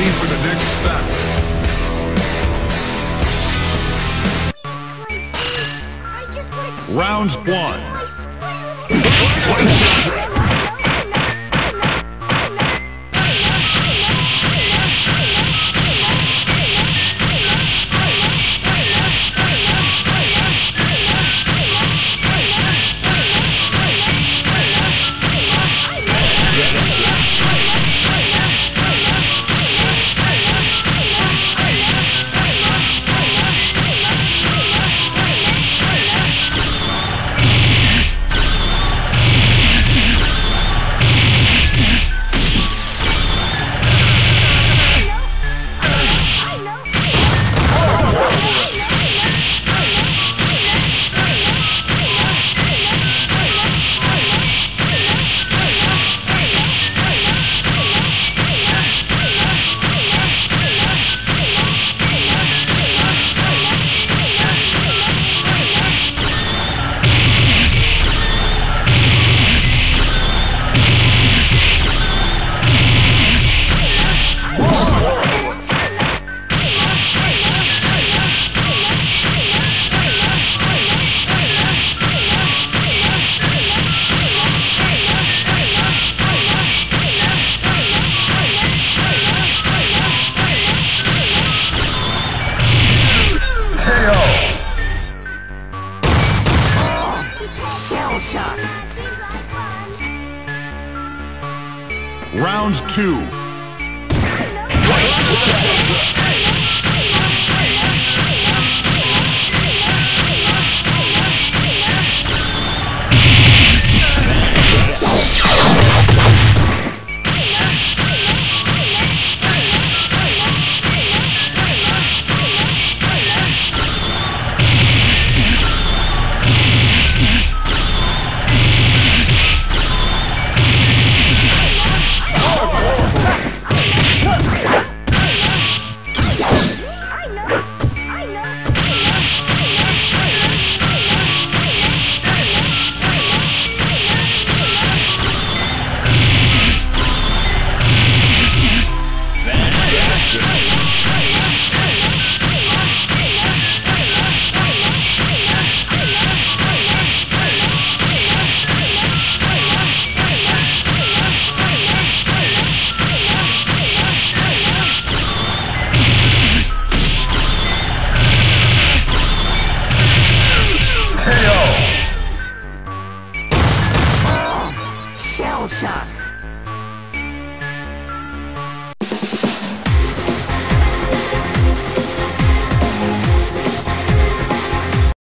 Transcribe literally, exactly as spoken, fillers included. ready for the next battle. Round one. One shot. Round two.